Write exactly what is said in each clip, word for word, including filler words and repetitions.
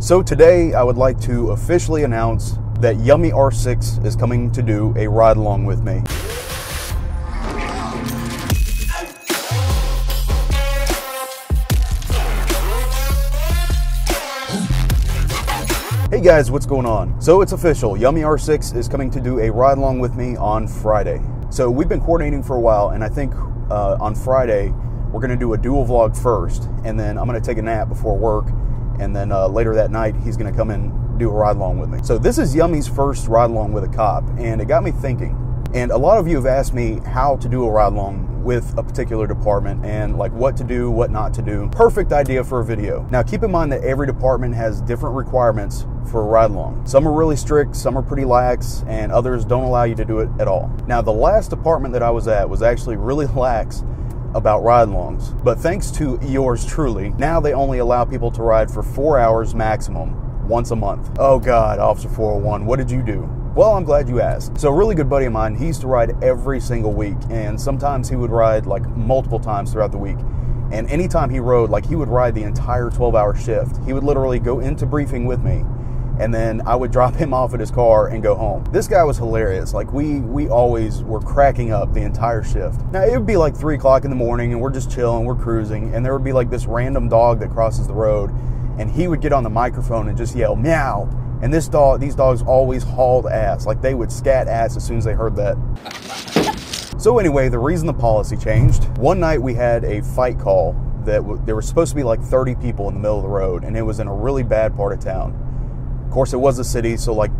So today I would like to officially announce that Yummy R six is coming to do a ride along with me. Hey guys, what's going on? So it's official, Yummy R six is coming to do a ride along with me on Friday. So we've been coordinating for a while, and I think uh, on Friday we're gonna do a dual vlog first, and then I'm gonna take a nap before work, and then uh, later that night he's gonna come in and do a ride along with me. So this is Yummy's first ride along with a cop, and it got me thinking. And a lot of you have asked me how to do a ride along with a particular department and like what to do, what not to do. Perfect idea for a video. Now keep in mind that every department has different requirements for a ride along. Some are really strict, some are pretty lax, and others don't allow you to do it at all. Now the last department that I was at was actually really lax about ride-alongs, but thanks to yours truly, now they only allow people to ride for four hours maximum once a month. Oh God, Officer four oh one, what did you do? Well, I'm glad you asked. So a really good buddy of mine, he used to ride every single week, and sometimes he would ride like multiple times throughout the week. And anytime he rode, like he would ride the entire twelve hour shift. He would literally go into briefing with me, and then I would drop him off at his car and go home. This guy was hilarious. Like we we always were cracking up the entire shift. Now it would be like three o'clock in the morning and we're just chilling, we're cruising, and there would be like this random dog that crosses the road, and he would get on the microphone and just yell, meow. And this dog, these dogs always hauled ass. Like they would scat ass as soon as they heard that. So anyway, the reason the policy changed, one night we had a fight call that w there were supposed to be like thirty people in the middle of the road, and it was in a really bad part of town. Of course, it was a city, so like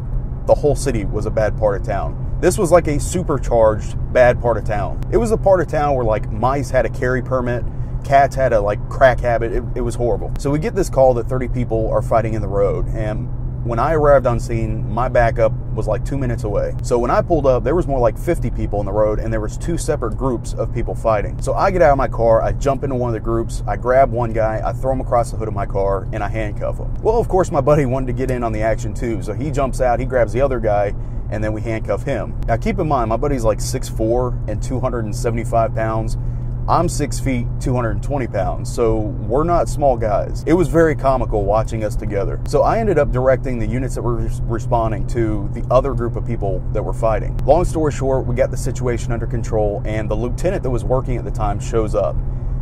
the whole city was a bad part of town. This was like a supercharged bad part of town. It was a part of town where like mice had a carry permit, cats had a like crack habit. It, it was horrible. So we get this call that thirty people are fighting in the road, and when I arrived on scene, my backup was like two minutes away. So when I pulled up, there was more like fifty people in the road, and there was two separate groups of people fighting. So I get out of my car, I jump into one of the groups, I grab one guy, I throw him across the hood of my car, and I handcuff him. Well, of course, my buddy wanted to get in on the action too, so he jumps out, he grabs the other guy, and then we handcuff him. Now keep in mind, my buddy's like six foot four and two hundred seventy-five pounds. I'm six feet, two hundred twenty pounds, so we're not small guys. It was very comical watching us together. So I ended up directing the units that were responding to the other group of people that were fighting. Long story short, we got the situation under control, and the lieutenant that was working at the time shows up,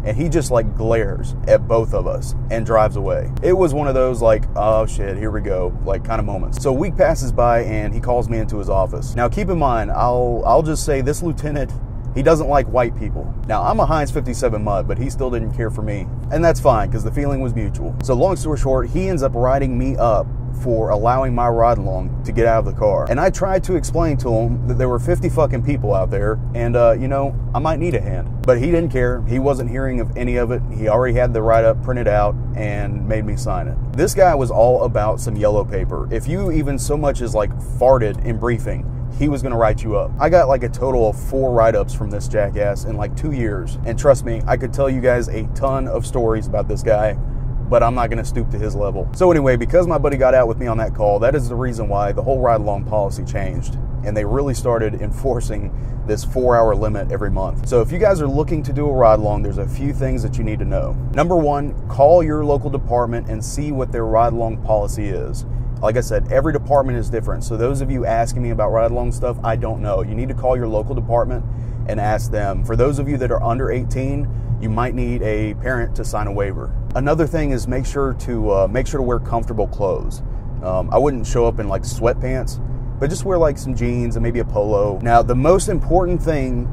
and he just like glares at both of us and drives away. It was one of those like, oh shit, here we go, like kind of moments. So a week passes by, and he calls me into his office. Now keep in mind, I'll, I'll just say this lieutenant, he doesn't like white people. Now, I'm a Heinz fifty-seven Mud, but he still didn't care for me. And that's fine, because the feeling was mutual. So long story short, he ends up riding me up for allowing my ride along to get out of the car. And I tried to explain to him that there were fifty fucking people out there, and uh, you know, I might need a hand. But he didn't care. He wasn't hearing of any of it. He already had the write-up printed out and made me sign it. This guy was all about some yellow paper. If you even so much as like farted in briefing, he was gonna write you up. I got like a total of four write-ups from this jackass in like two years. And trust me, I could tell you guys a ton of stories about this guy, but I'm not gonna stoop to his level. So anyway, because my buddy got out with me on that call, that is the reason why the whole ride-along policy changed. And they really started enforcing this four-hour limit every month. So if you guys are looking to do a ride-along, there's a few things that you need to know. Number one, call your local department and see what their ride-along policy is. Like I said, every department is different. So those of you asking me about ride-along stuff, I don't know. You need to call your local department and ask them. For those of you that are under eighteen, you might need a parent to sign a waiver. Another thing is make sure to uh, make sure to wear comfortable clothes. Um, I wouldn't show up in like sweatpants, but just wear like some jeans and maybe a polo. Now, the most important thing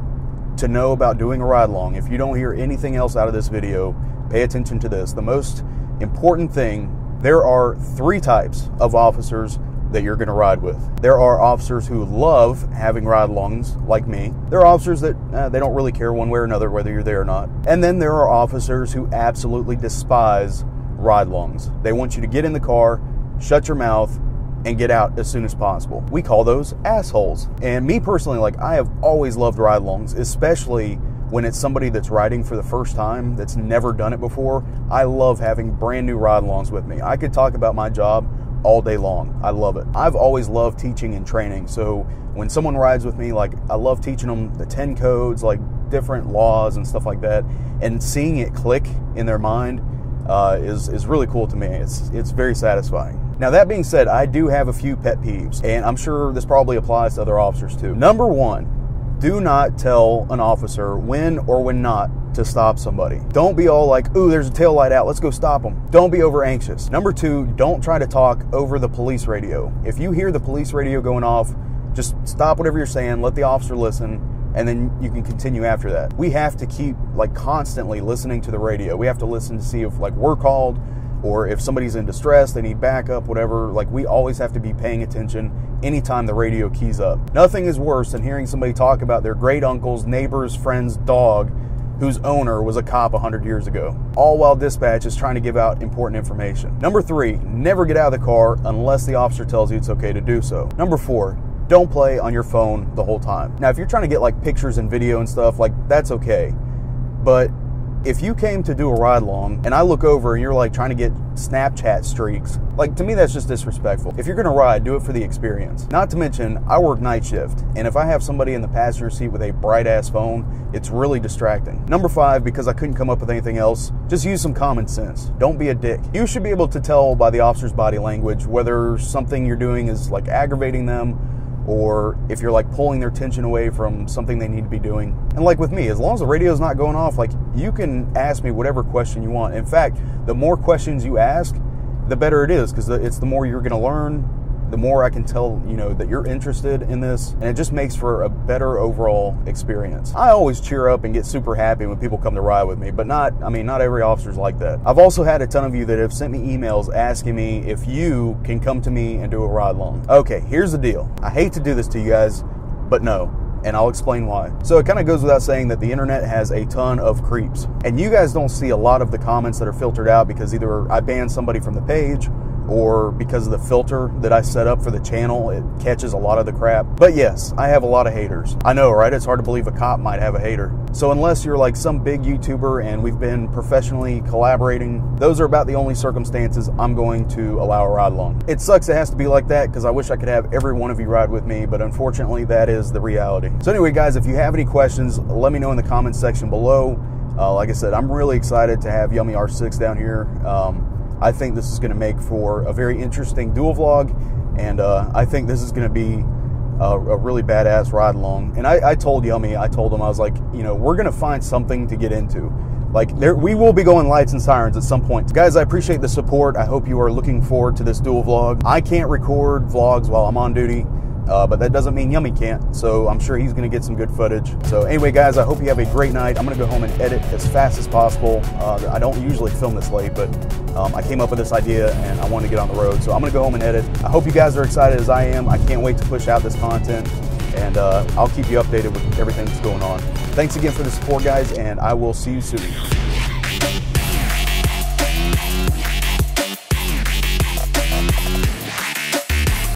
to know about doing a ride-along, if you don't hear anything else out of this video, pay attention to this. The most important thing, there are three types of officers that you're gonna ride with. There are officers who love having ride-alongs, like me. There are officers that eh, they don't really care one way or another whether you're there or not. And then there are officers who absolutely despise ride-alongs. They want you to get in the car, shut your mouth, and get out as soon as possible. We call those assholes. And me personally, like I have always loved ride-alongs, especially when it's somebody that's riding for the first time, that's never done it before. I love having brand new ride-alongs with me. I could talk about my job all day long. I love it. I've always loved teaching and training. So when someone rides with me, like I love teaching them the ten codes, like different laws and stuff like that, and seeing it click in their mind. uh, is, is really cool to me. It's, it's very satisfying. Now, that being said, I do have a few pet peeves, and I'm sure this probably applies to other officers too. Number one, do not tell an officer when or when not to stop somebody. Don't be all like, ooh, there's a tail light out, let's go stop them. Don't be over anxious. Number two, don't try to talk over the police radio. If you hear the police radio going off, just stop whatever you're saying, let the officer listen, and then you can continue after that. We have to keep like constantly listening to the radio. We have to listen to see if like we're called, or if somebody's in distress, they need backup, whatever. Like, we always have to be paying attention anytime the radio keys up. Nothing is worse than hearing somebody talk about their great uncle's, neighbor's, friend's dog whose owner was a cop a hundred years ago, all while dispatch is trying to give out important information. Number three, never get out of the car unless the officer tells you it's okay to do so. Number four, don't play on your phone the whole time. Now, if you're trying to get like pictures and video and stuff, like, that's okay. But if you came to do a ride along and I look over and you're like trying to get Snapchat streaks, like, to me, that's just disrespectful. If you're gonna ride, do it for the experience. Not to mention, I work night shift, and if I have somebody in the passenger seat with a bright ass phone, it's really distracting. Number five, because I couldn't come up with anything else, just use some common sense. Don't be a dick. You should be able to tell by the officer's body language whether something you're doing is like aggravating them, or if you're like pulling their attention away from something they need to be doing. And like with me, as long as the radio's not going off, like, you can ask me whatever question you want. In fact, the more questions you ask, the better it is, because it's the more you're gonna learn, the more I can tell, you know, that you're interested in this, and it just makes for a better overall experience. I always cheer up and get super happy when people come to ride with me, but not, I mean, not every officer's like that. I've also had a ton of you that have sent me emails asking me if you can come to me and do a ride along. Okay, here's the deal. I hate to do this to you guys, but no, and I'll explain why. So it kind of goes without saying that the internet has a ton of creeps, and you guys don't see a lot of the comments that are filtered out because either I banned somebody from the page, or because of the filter that I set up for the channel, it catches a lot of the crap. But yes, I have a lot of haters. I know, right? It's hard to believe a cop might have a hater. So unless you're like some big YouTuber and we've been professionally collaborating, those are about the only circumstances I'm going to allow a ride along. It sucks it has to be like that, because I wish I could have every one of you ride with me, but unfortunately that is the reality. So anyway, guys, if you have any questions, let me know in the comments section below. Uh, like I said, I'm really excited to have Yummy R six down here. Um, I think this is going to make for a very interesting dual vlog, and uh, I think this is going to be a, a really badass ride along. And I, I told Yummy, I told him, I was like, you know, we're going to find something to get into. Like, there, we will be going lights and sirens at some point. Guys, I appreciate the support. I hope you are looking forward to this dual vlog. I can't record vlogs while I'm on duty, uh, but that doesn't mean Yummy can't. So I'm sure he's going to get some good footage. So anyway, guys, I hope you have a great night. I'm going to go home and edit as fast as possible. Uh, I don't usually film this late, but Um, I came up with this idea and I wanted to get on the road, so I'm gonna go home and edit. I hope you guys are excited as I am. I can't wait to push out this content, and uh, I'll keep you updated with everything that's going on. Thanks again for the support, guys, and I will see you soon.